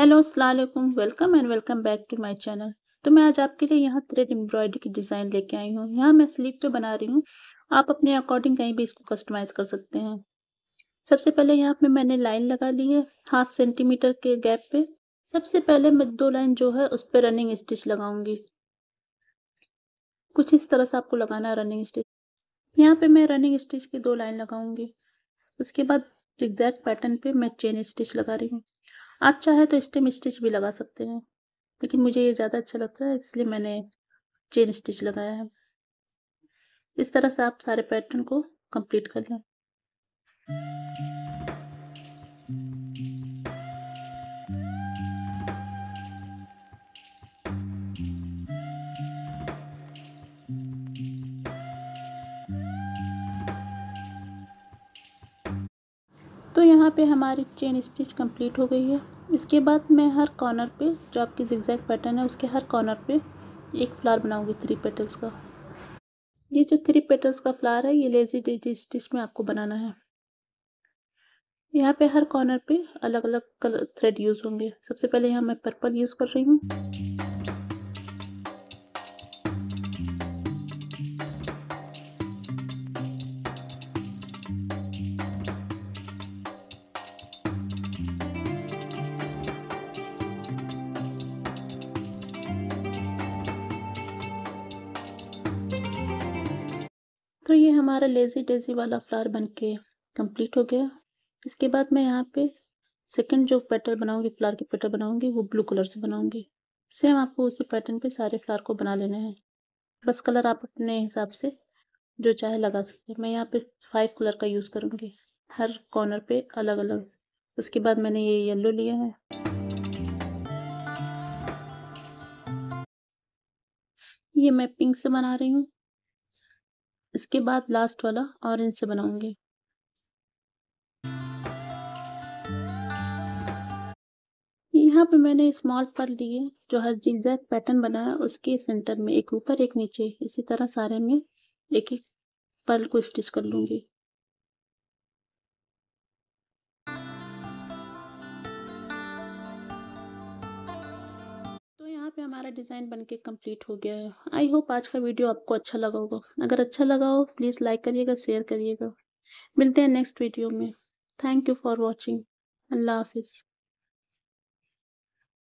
Hello अस्सलाम वालेकुम, welcome and welcome back to my channel. तो मैं आज आपके लिए यहाँ थ्रेड एम्ब्रॉयडरी की डिज़ाइन लेके आई हूँ। यहाँ मैं स्लीव पे बना रही हूँ, आप अपने अकॉर्डिंग कहीं भी इसको कस्टमाइज़ कर सकते हैं। सबसे पहले यहाँ पे मैंने लाइन लगा ली है हाफ सेंटीमीटर के गैप पे। सबसे पहले मैं दो लाइन जो है उस पर रनिंग स्टिच लगाऊंगी। कुछ इस तरह से आपको लगाना है रनिंग स्टिच। यहाँ पे मैं रनिंग स्टिच की दो लाइन लगाऊंगी। उसके बाद एग्जैक्ट पैटर्न पे मैं चेन स्टिच लगा रही हूँ। आप चाहे तो स्टेम स्टिच भी लगा सकते हैं, लेकिन मुझे ये ज़्यादा अच्छा लगता है इसलिए मैंने चेन स्टिच लगाया है। इस तरह से आप सारे पैटर्न को कंप्लीट कर लें। तो यहाँ पे हमारी चेन स्टिच कंप्लीट हो गई है। इसके बाद मैं हर कॉर्नर पे, जो आपकी जिगजैग पैटर्न है उसके हर कॉर्नर पे एक फ्लावर बनाऊंगी थ्री पेटल्स का। ये जो थ्री पेटल्स का फ्लावर है ये लेजी डेजी स्टिच में आपको बनाना है। यहाँ पे हर कॉर्नर पे अलग अलग कलर थ्रेड यूज़ होंगे। सबसे पहले यहाँ मैं पर्पल यूज़ कर रही हूँ। तो ये हमारा लेज़ी डेज़ी वाला फ्लावर बनके कंप्लीट हो गया। इसके बाद मैं यहाँ पे सेकंड जो पेटल बनाऊंगी, फ्लावर के पेटल बनाऊंगी, वो ब्लू कलर से बनाऊंगी। सेम आपको उसी पैटर्न पे सारे फ्लावर को बना लेने हैं, बस कलर आप अपने हिसाब से जो चाहे लगा सकते हैं। मैं यहाँ पे 5 कलर का यूज़ करूँगी हर कॉर्नर पे अलग अलग। उसके बाद मैंने ये येलो लिया है। ये मैं पिंक से बना रही हूँ। इसके बाद लास्ट वाला ऑरेंज से बनाऊंगी। यहाँ पे मैंने स्मॉल पर्ल लिए, जो हर जिगजैग पैटर्न बनाया उसके सेंटर में एक ऊपर एक नीचे, इसी तरह सारे में एक एक पर्ल को स्टिच कर लूंगी। पे हमारा डिज़ाइन बनके कंप्लीट हो गया है। आई होप आज का वीडियो आपको अच्छा लगा होगा। अगर अच्छा लगा हो प्लीज़ लाइक करिएगा, शेयर करिएगा। मिलते हैं नेक्स्ट वीडियो में। Thank you for watching. अल्लाह हाफिज़।